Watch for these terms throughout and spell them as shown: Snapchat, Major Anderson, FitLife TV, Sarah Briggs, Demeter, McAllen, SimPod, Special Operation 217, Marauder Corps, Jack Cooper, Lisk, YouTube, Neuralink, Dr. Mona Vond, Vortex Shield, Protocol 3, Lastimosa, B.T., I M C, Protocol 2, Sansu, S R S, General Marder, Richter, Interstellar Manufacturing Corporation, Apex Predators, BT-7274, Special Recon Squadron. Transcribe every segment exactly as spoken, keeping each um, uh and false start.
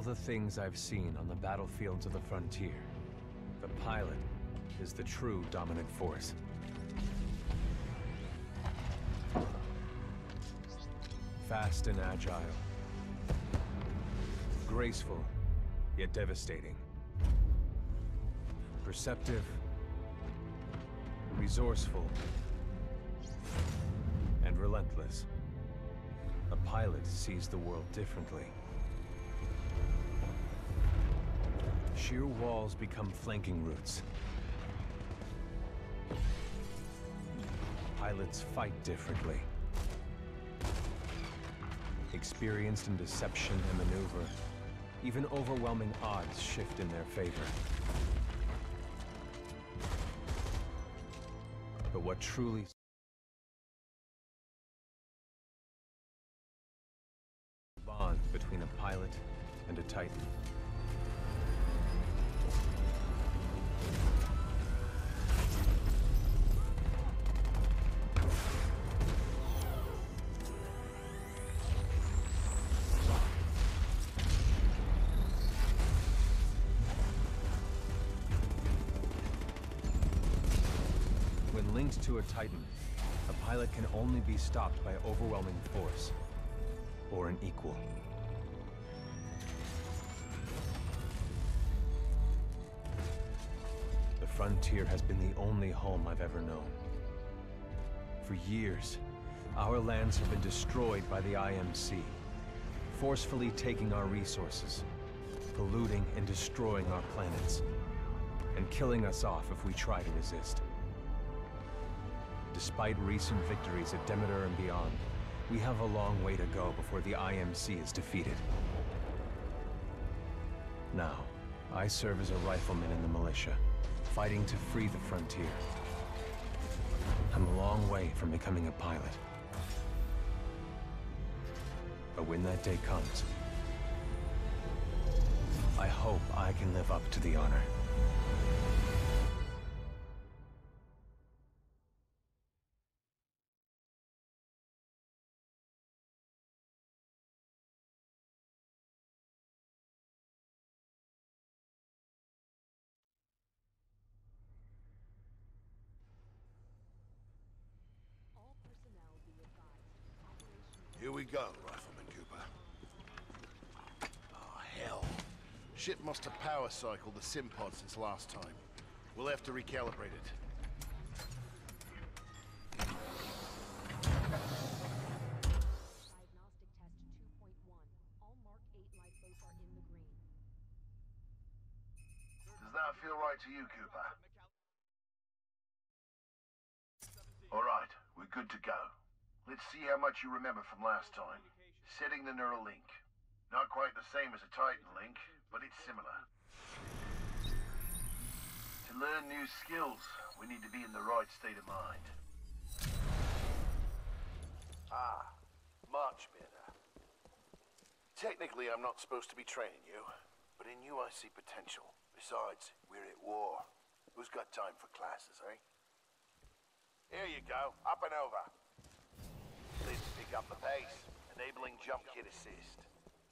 all the things I've seen on the battlefields of the frontier, the pilot is the true dominant force. Fast and agile. Graceful, yet devastating. Perceptive, resourceful, and relentless. A pilot sees the world differently. Sheer walls become flanking routes. Pilots fight differently. Experienced in deception and maneuver, even overwhelming odds shift in their favor. But what truly bond between a pilot and a Titan? To a Titan, a pilot can only be stopped by overwhelming force, or an equal. The frontier has been the only home I've ever known. For years, our lands have been destroyed by the I M C, forcefully taking our resources, polluting and destroying our planets, and killing us off if we try to resist. Despite recent victories at Demeter and beyond, we have a long way to go before the I M C is defeated. Now, I serve as a rifleman in the militia, fighting to free the frontier. I'm a long way from becoming a pilot. But when that day comes, I hope I can live up to the honor. Here we go, Rifleman Cooper. Oh, hell. Ship must have power cycled the SimPod since last time. We'll have to recalibrate it. Diagnostic test two point one. All Mark eight lifeboats are in the green. Does that feel right to you, Cooper? All right, we're good to go. Let's see how much you remember from last time. Setting the neural link. Not quite the same as a Titan link, but it's similar. To learn new skills, we need to be in the right state of mind. Ah, much better. Technically, I'm not supposed to be training you, but in you I see potential. Besides, we're at war. Who's got time for classes, eh? Here you go, up and over. Pick up the pace, enabling jump kit assist.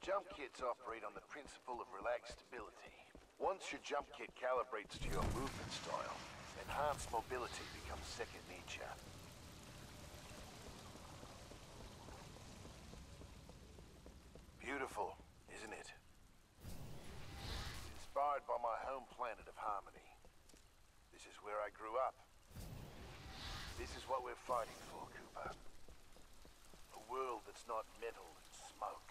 Jump kits operate on the principle of relaxed stability. Once your jump kit calibrates to your movement style, enhanced mobility becomes second nature. Beautiful, isn't it? Inspired by my home planet of Harmony. This is where I grew up. This is what we're fighting for, Cooper. World that's not metal and smoke.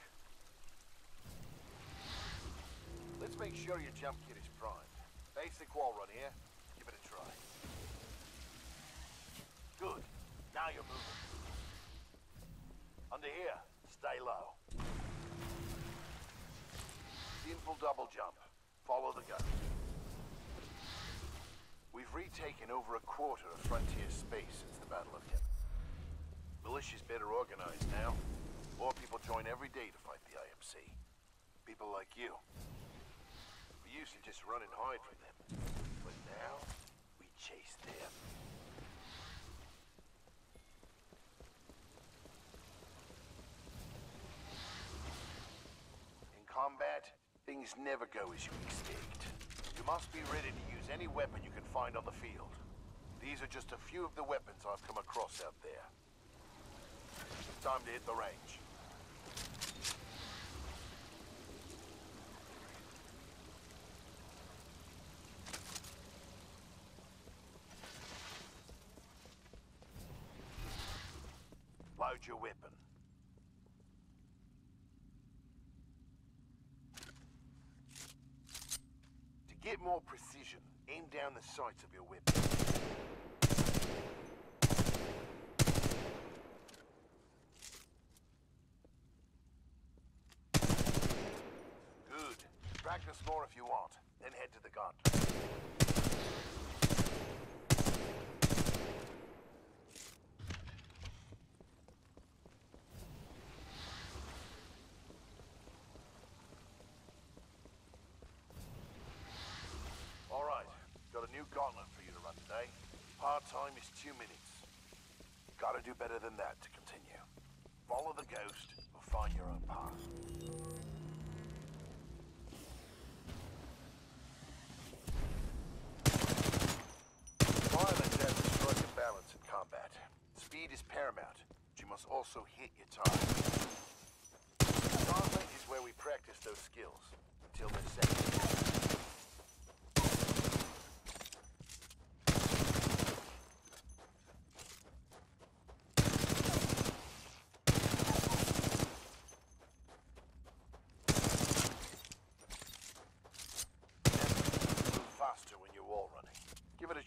Let's make sure your jump kit is primed. Basic wall run here. Give it a try. Good. Now you're moving. Under here. Stay low. Simple double jump. Follow the gun. We've retaken over a quarter of frontier space since the Battle of Demeter. Militia's better organized now. More people join every day to fight the I M C. People like you. We used to just run and hide from them. But now, we chase them. In combat, things Things never go as you expect. You must be ready to use any weapon you can find on the field. These are just a few of the weapons I've come across out there. It's time to hit the range. Load your weapon. To get more precision, aim down the sights of your weapon. Good. Practice more if you want, then head to the gun. Time is two minutes. You gotta do better than that to continue. Follow the ghost or find your own path. Violence has to strike a balance in combat. Speed is paramount, but you must also hit your target. Combat is where we practice those skills until they're safe.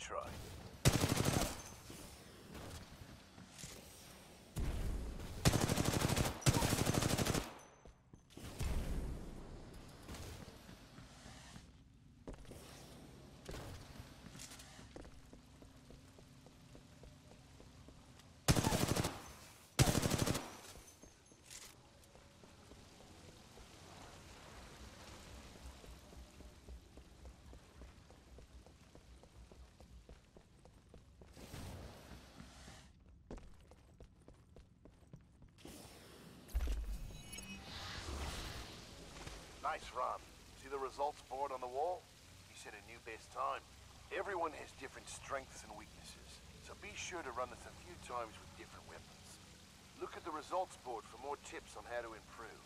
Try. Nice run. See the results board on the wall? You set a new best time. Everyone has different strengths and weaknesses, so be sure to run this a few times with different weapons. Look at the results board for more tips on how to improve.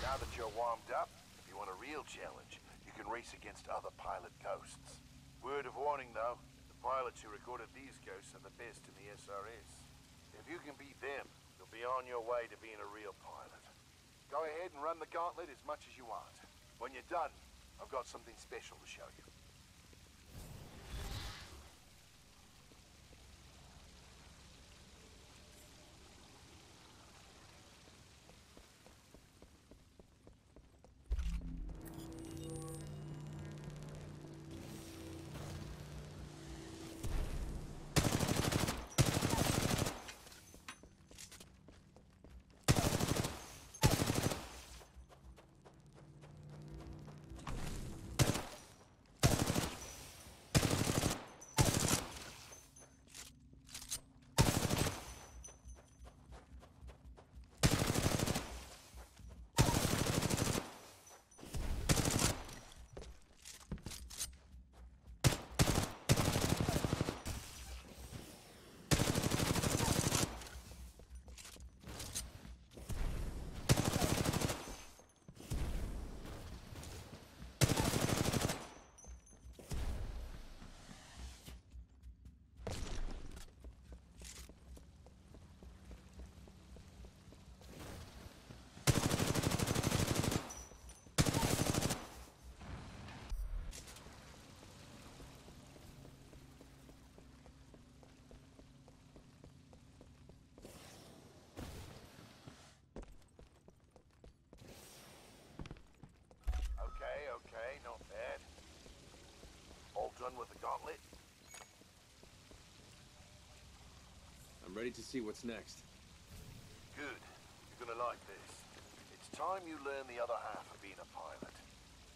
Now that you're warmed up, if you want a real challenge, you can race against other pilot ghosts. Word of warning though, the pilots who recorded these ghosts are the best in the S R S. If you can beat them, you'll be on your way to being a real pilot. Go ahead and run the gauntlet as much as you want. When you're done, I've got something special to show you. Okay, not bad. All done with the gauntlet. I'm ready to see what's next. Good. You're gonna like this. It's time you learn the other half of being a pilot.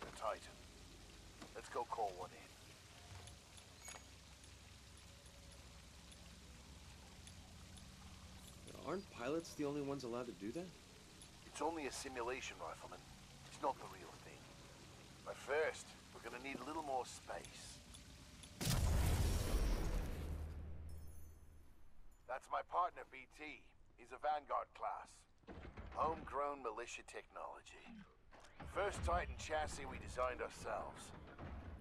A Titan. Let's go call one in. But aren't pilots the only ones allowed to do that? It's only a simulation, Rifleman. It's not the real thing. But first, we're gonna need a little more space. That's my partner, B T. He's a Vanguard class. Homegrown militia technology. The first Titan chassis we designed ourselves.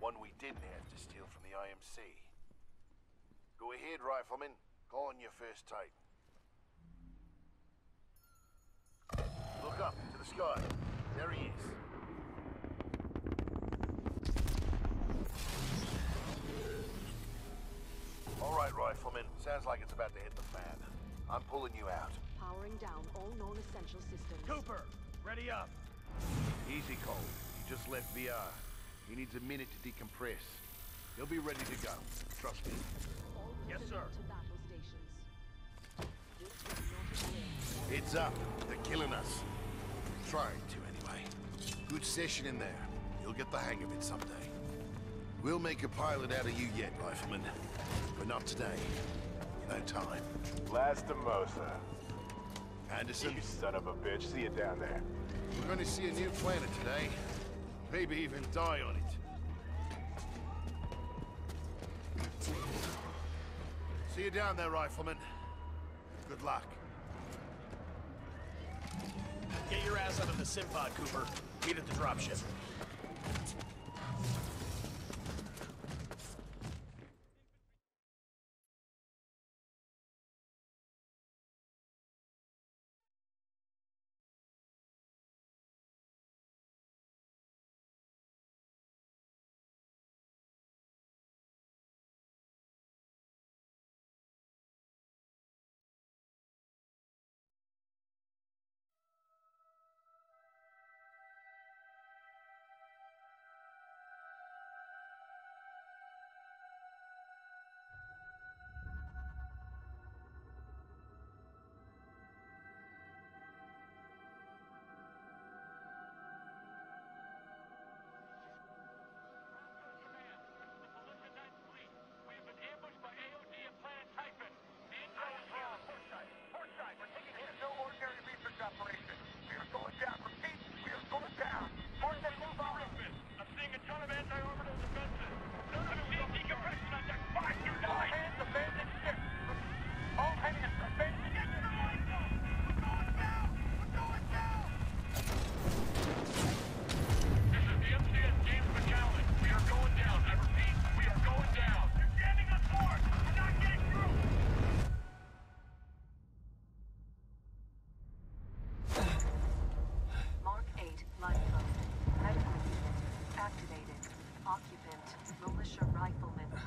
One we didn't have to steal from the I M C. Go ahead, Rifleman. Call on your first Titan. Look up to the sky. There he is. All right, Rifleman. Sounds like it's about to hit the fan. I'm pulling you out. Powering down all known essential systems. Cooper, ready up. Easy, Cole. He just left V R. He needs a minute to decompress. He'll be ready to go. Trust me. All yes, sir. To battle stations. It's up. They're killing us. Trying to, anyway. Good session in there. You'll get the hang of it someday. We'll make a pilot out of you yet, Rifleman. But not today. No time. Lastimosa. Anderson. You son of a bitch. See you down there. We're going to see a new planet today. Maybe even die on it. See you down there, Rifleman. Good luck. Get your ass out of the Simpod, Cooper. Meet at the dropship.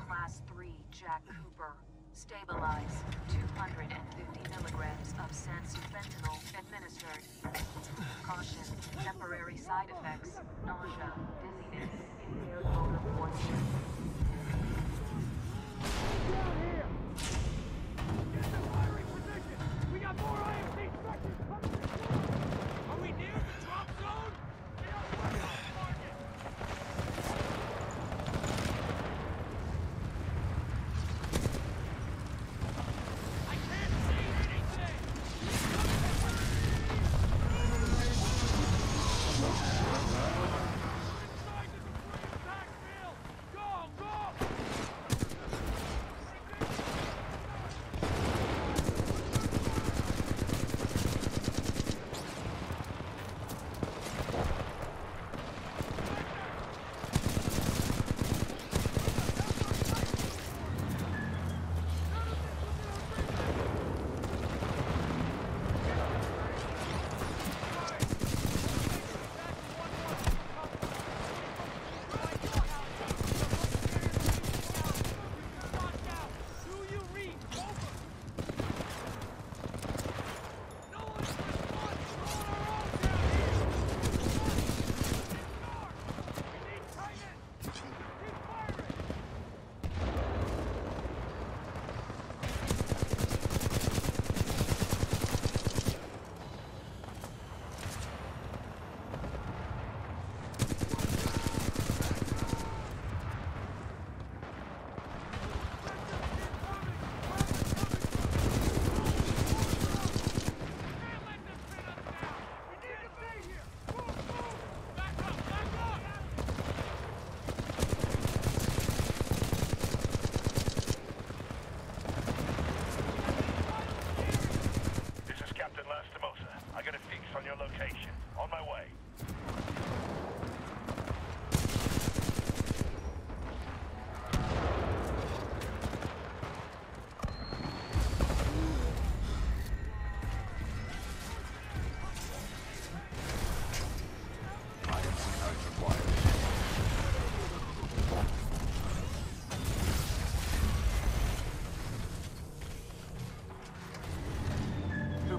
Class three Jack Cooper. Stabilize. two hundred fifty milligrams of Sansu fentanyl administered. Caution. Temporary side effects. Nausea, dizziness, impaired mode of motion. Get down here! Get the firing position! We got more I M C structures coming to the ground! Are we near the drop zone? Get out of the way!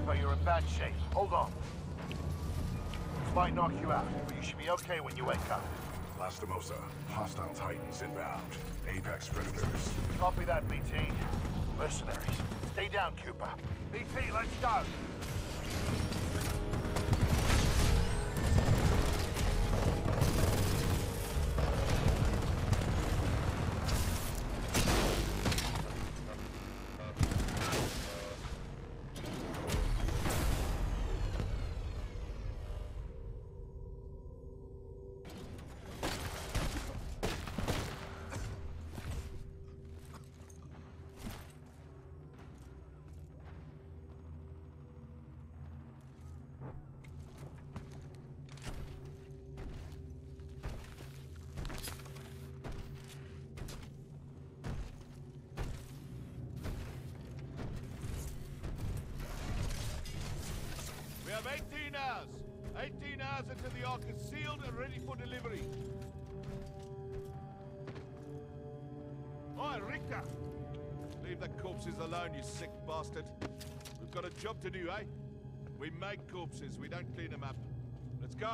Cooper, you're in bad shape. Hold on. This might knock you out, but you should be okay when you wake up. Lastimosa, hostile titans inbound. Apex Predators. Copy that, B T. Mercenaries. Stay down, Cooper. B T, let's go! We have eighteen hours! eighteen hours until the Ark is sealed and ready for delivery. Oi, Richter! Leave the corpses alone, you sick bastard. We've got a job to do, eh? We make corpses, we don't clean them up. Let's go!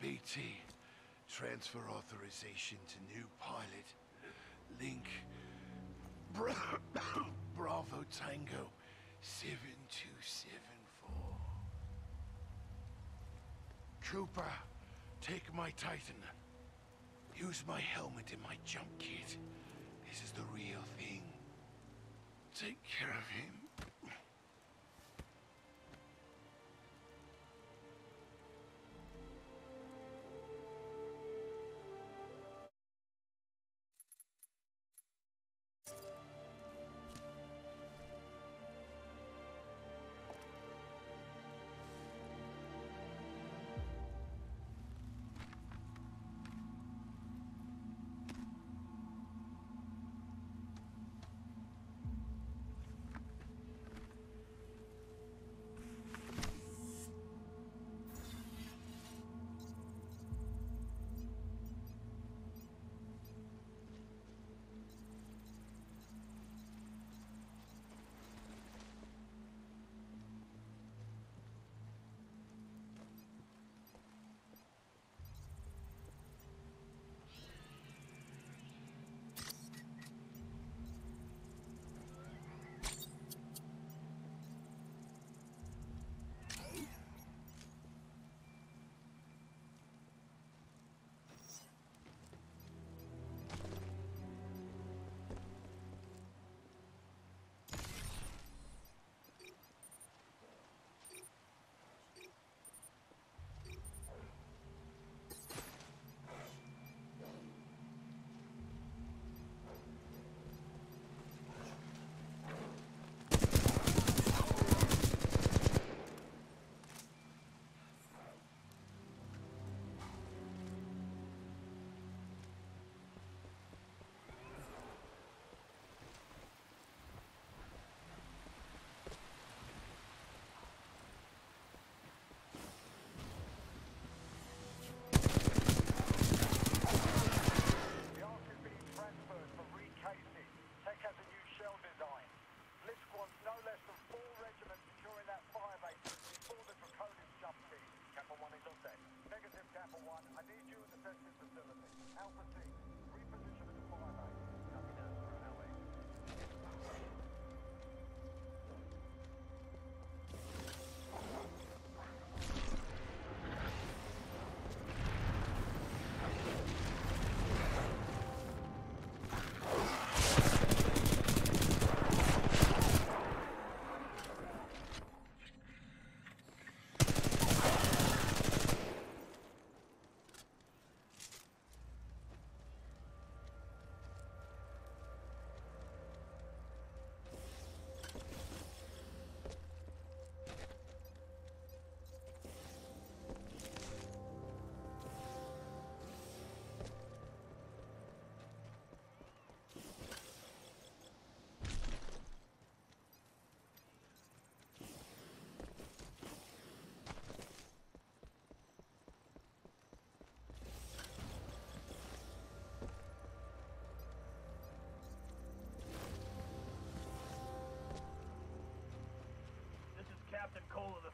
B T, transfer authorization to new pilot. Link Bra Bravo Tango seven two seven four. Trooper, take my Titan. Use my helmet and my jump kit. This is the real thing. Take care of him.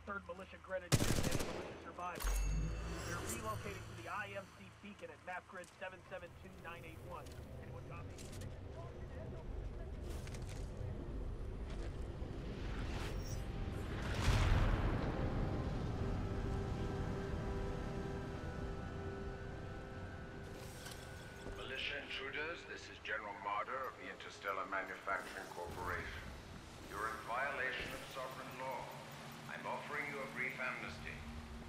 third Militia Grenadiers and Militia Survivors. They're relocating to the I M C beacon at map grid seven seven two nine eight one. Anyone copy? Militia intruders, this is General Marder of the Interstellar Manufacturing Corporation. You're in violation of sovereign law. I'm offering you a brief amnesty.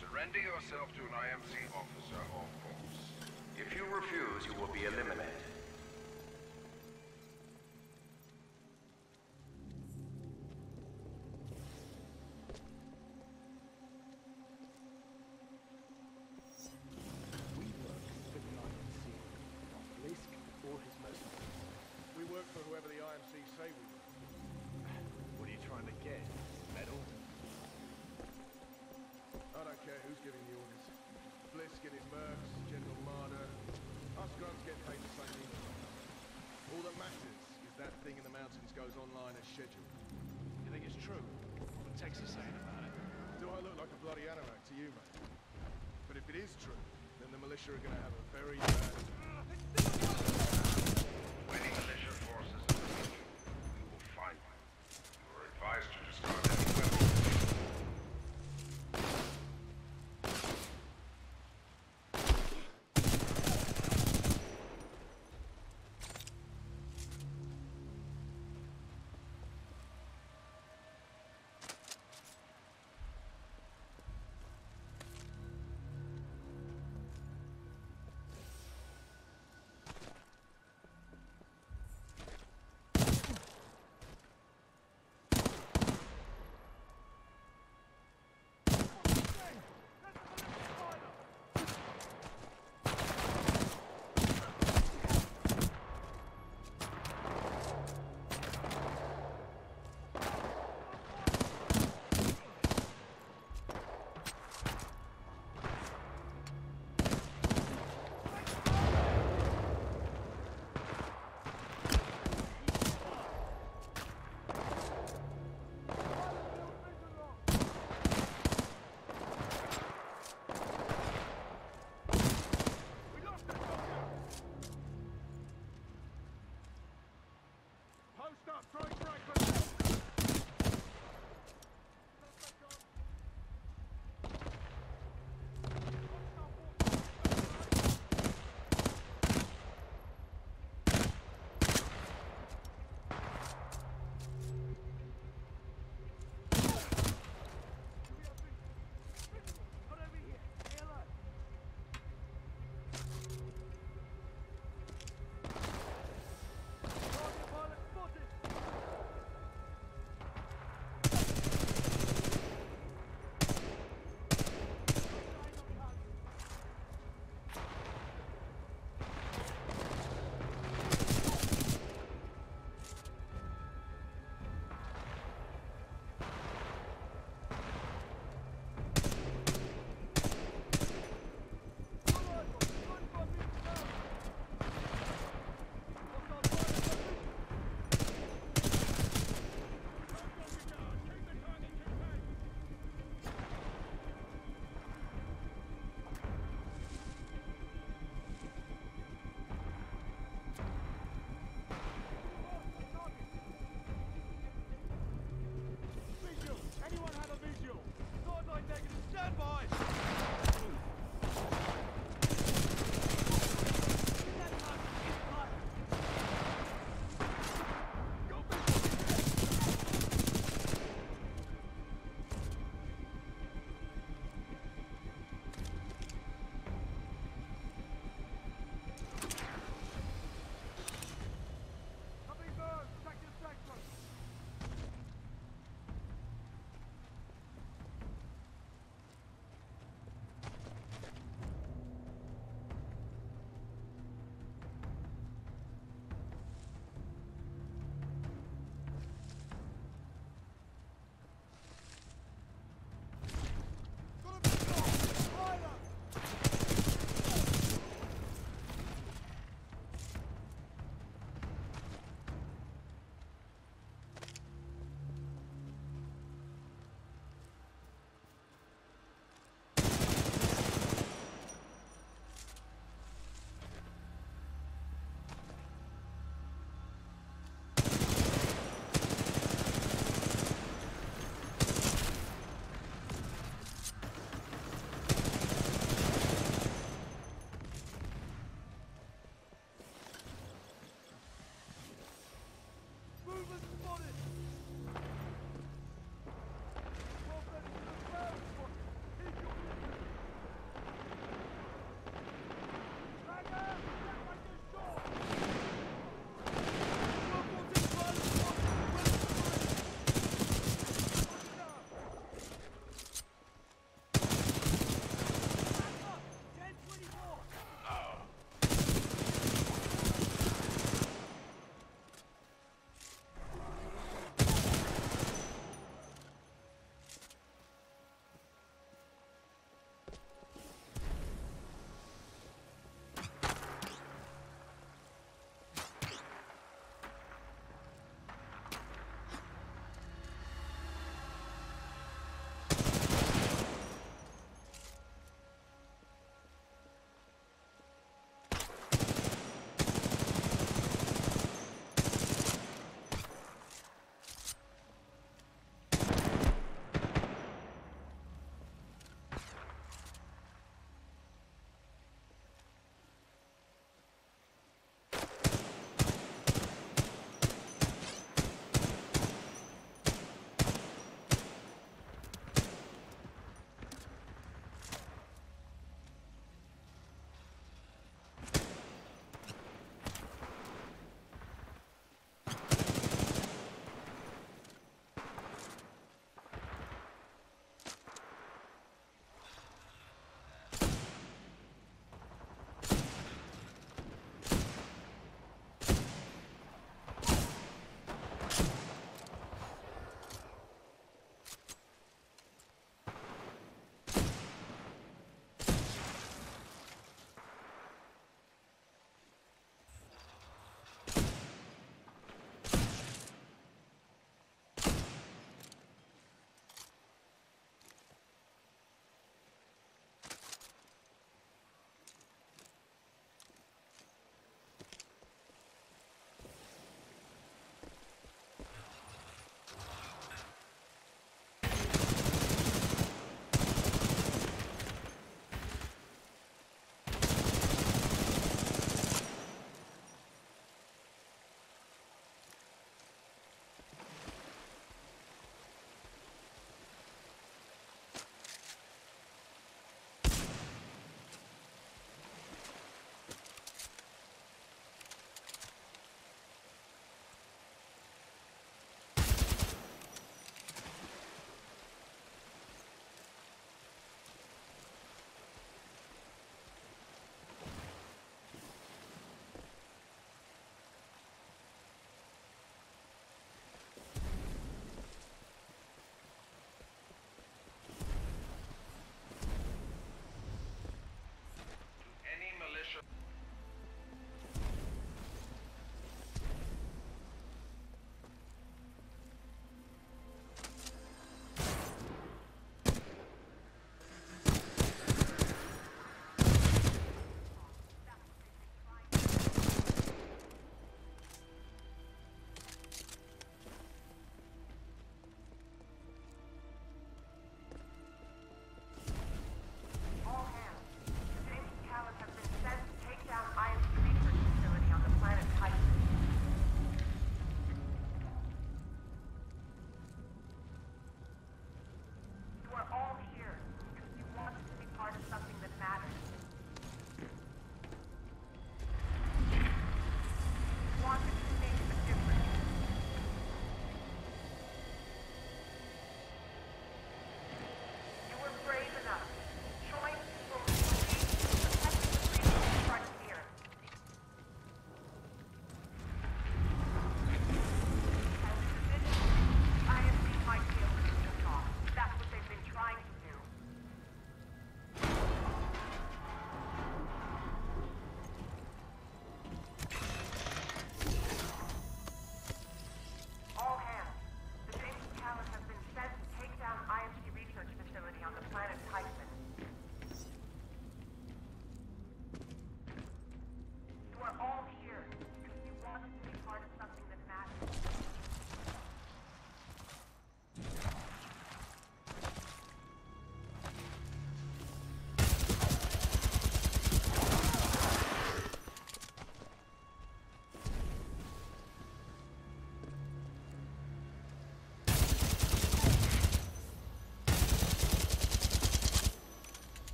Surrender yourself to an I M C officer or force. If you refuse, you will be eliminated. We work for the I M C, not Lisk or his mercenaries. We work for whoever the I M C say we work. What are you trying to get? Medal? I don't care who's giving the orders. Bliss getting mercs, General Marder. Us grunts get paid the same either. All that matters is that thing in the mountains goes online as scheduled. You think it's true? What Tex is saying about it? Do I look like a bloody anorak to you, mate? But if it is true, then the militia are going to have a very bad... Any militia forces in the region, you will find them. You are advised to discard any weapons.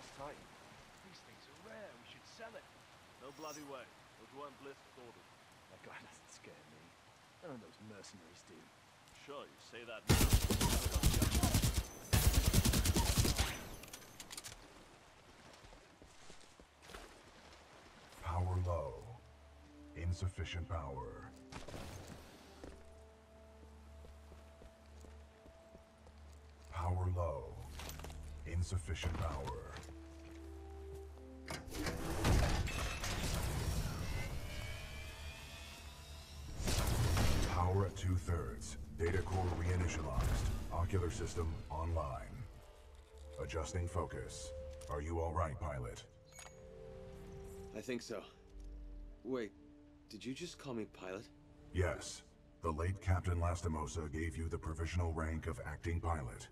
last Titan. These things are rare. We should sell it. No bloody way. They'll go and ballistic order. That guy doesn't scare me. None of those mercenaries do. Sure, you say that now. Power low. Insufficient power. Power low. Insufficient power. Power at two-thirds. Data core reinitialized. Ocular system online. Adjusting focus. Are you all right, pilot? I think so. Wait, did you just call me pilot? Yes. The late Captain Lastimosa gave you the provisional rank of acting pilot.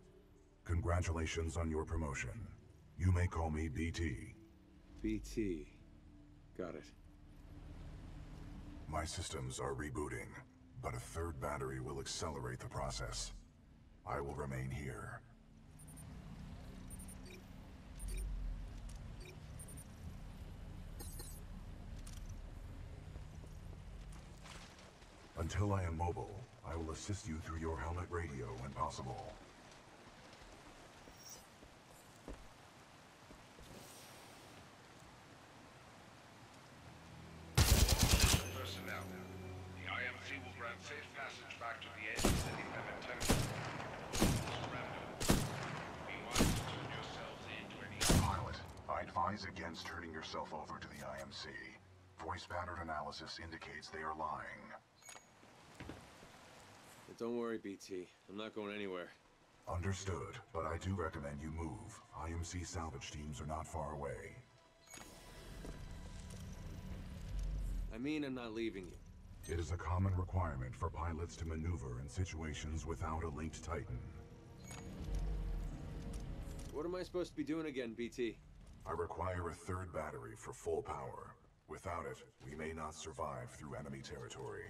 Congratulations on your promotion. You may call me B T. B T. Got it. My systems are rebooting, but a third battery will accelerate the process. I will remain here. Until I am mobile, I will assist you through your helmet radio when possible. Personnel, the I M C will grant safe passage back to the edge of the limit territory. Surrender. Meanwhile, turn yourselves in to any... Pilot, I advise against turning yourself over to the I M C. Voice pattern analysis indicates they are lying. Don't worry, B T. I'm not going anywhere. Understood, but I do recommend you move. I M C salvage teams are not far away. I mean, I'm not leaving you. It is a common requirement for pilots to maneuver in situations without a linked Titan. What am I supposed to be doing again, B T? I require a third battery for full power. Without it, we may not survive through enemy territory.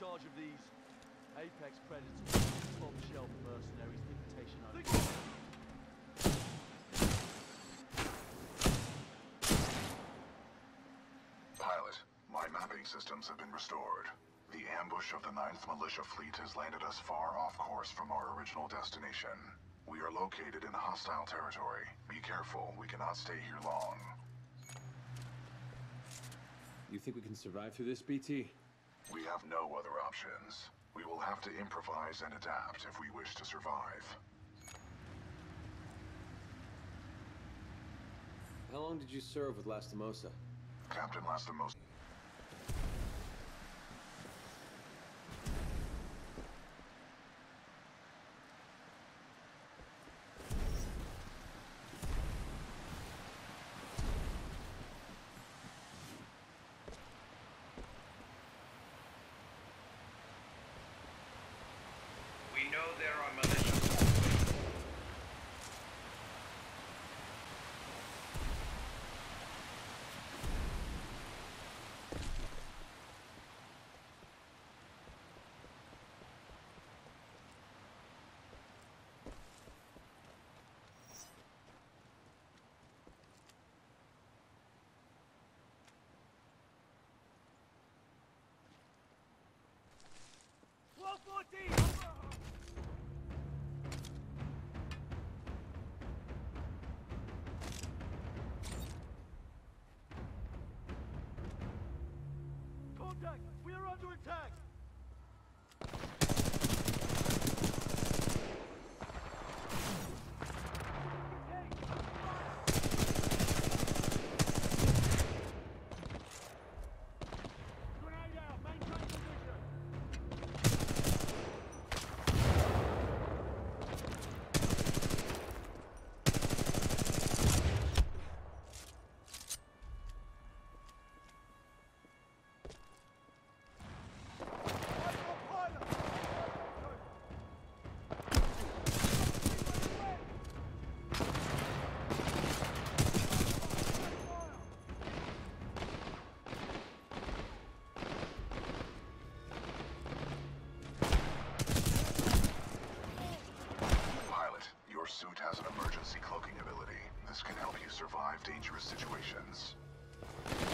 Charge of these Apex Predators, top shelf mercenaries, invitation only. mapping systems have been restored. The ambush of the ninth Militia Fleet has landed us far off course from our original destination. We are located in hostile territory. Be careful, we cannot stay here long. You think we can survive through this, B T? We have no other options. We will have to improvise and adapt if we wish to survive. How long did you serve with Lastimosa? Captain Lastimosa. We know there are militia. twelve fourteen! We are under attack! Dangerous situations. Let's go.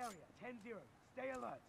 area. ten zero. Stay alert.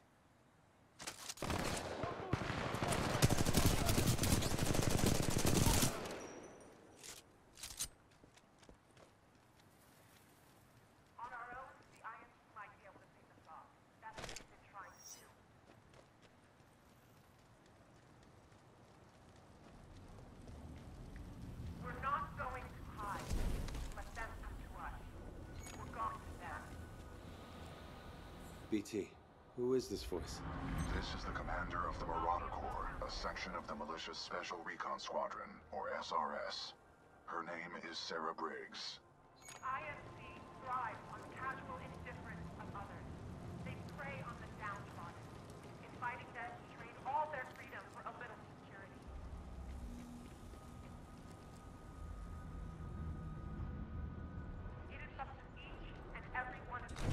B T, who is this voice? This is the commander of the Marauder Corps, a section of the militia's Special Recon Squadron, or S R S. Her name is Sarah Briggs. I S C thrives on the casual indifference of others. They prey on the downtrodden, inviting them to trade all their freedom for a little security. It is up to each and every one of them.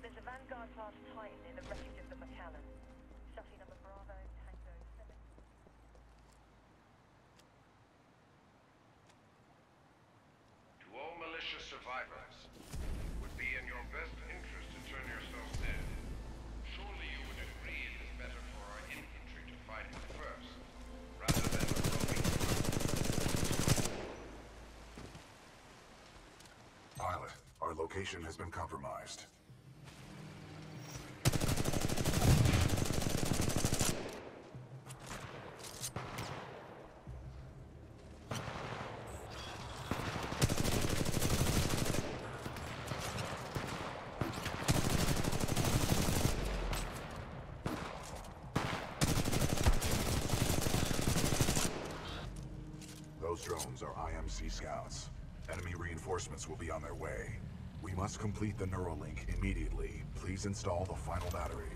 There's a Vanguard class Titan in the wreckage of the McAllen. Stuffy number Bravo, Tango seven. To all militia survivors, it would be in your best interest to turn yourselves in. Surely you would agree it is better for our infantry to fight with first, rather than approaching the pilot. Our location has been compromised. Those drones are I M C scouts. Enemy reinforcements will be on their way. We must complete the Neuralink immediately. Please install the final battery.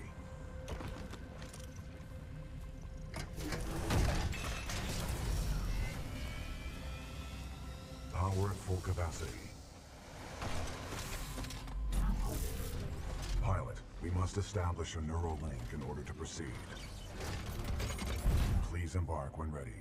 Power at full capacity. Pilot, we must establish a Neuralink in order to proceed. Please embark when ready.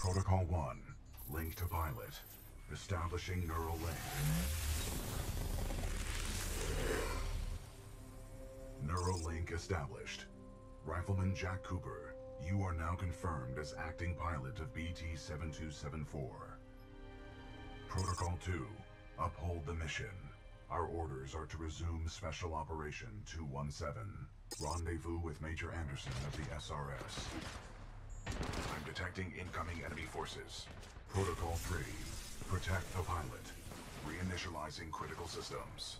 Protocol one, link to pilot, establishing neural link. Neural link established. Rifleman Jack Cooper, you are now confirmed as acting pilot of B T seven two seven four. Protocol two, uphold the mission. Our orders are to resume Special Operation two one seven. Rendezvous with Major Anderson of the S R S. I'm detecting incoming enemy forces. Protocol three. Protect the pilot. Reinitializing critical systems.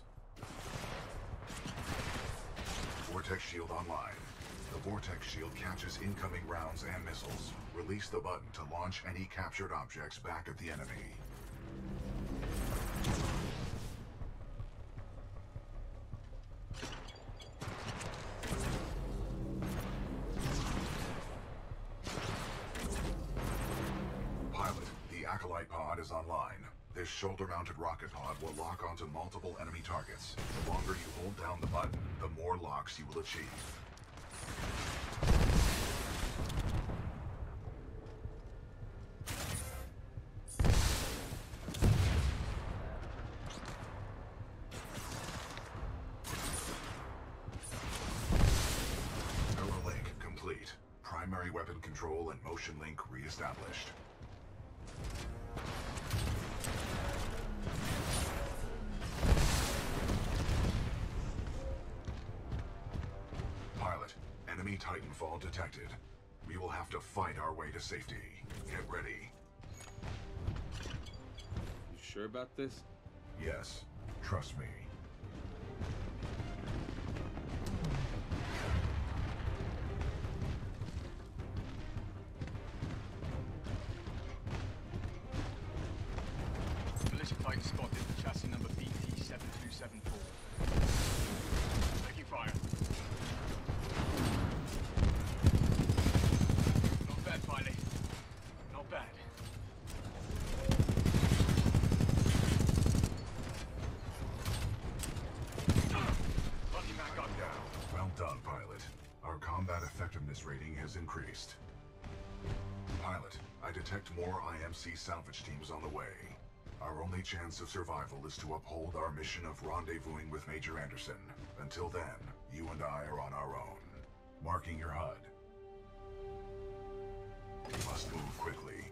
Vortex Shield online. The Vortex Shield catches incoming rounds and missiles. Release the button to launch any captured objects back at the enemy. Online. This shoulder-mounted rocket pod will lock onto multiple enemy targets. The longer you hold down the button, the more locks you will achieve. primary weapon control and motion link reestablished. Pilot, enemy Titanfall detected. We will have to fight our way to safety. Get ready. You sure about this? Yes. Trust me. Militia plane spotted. Chassis number B T seven two seven four. Taking fire. Not bad, pilot. Not bad. Done, pilot. Our combat effectiveness rating has increased. Pilot, I detect more I M C salvage teams on the way. Our only chance of survival is to uphold our mission of rendezvousing with Major Anderson. Until then, you and I are on our own. Marking your H U D. We must move quickly.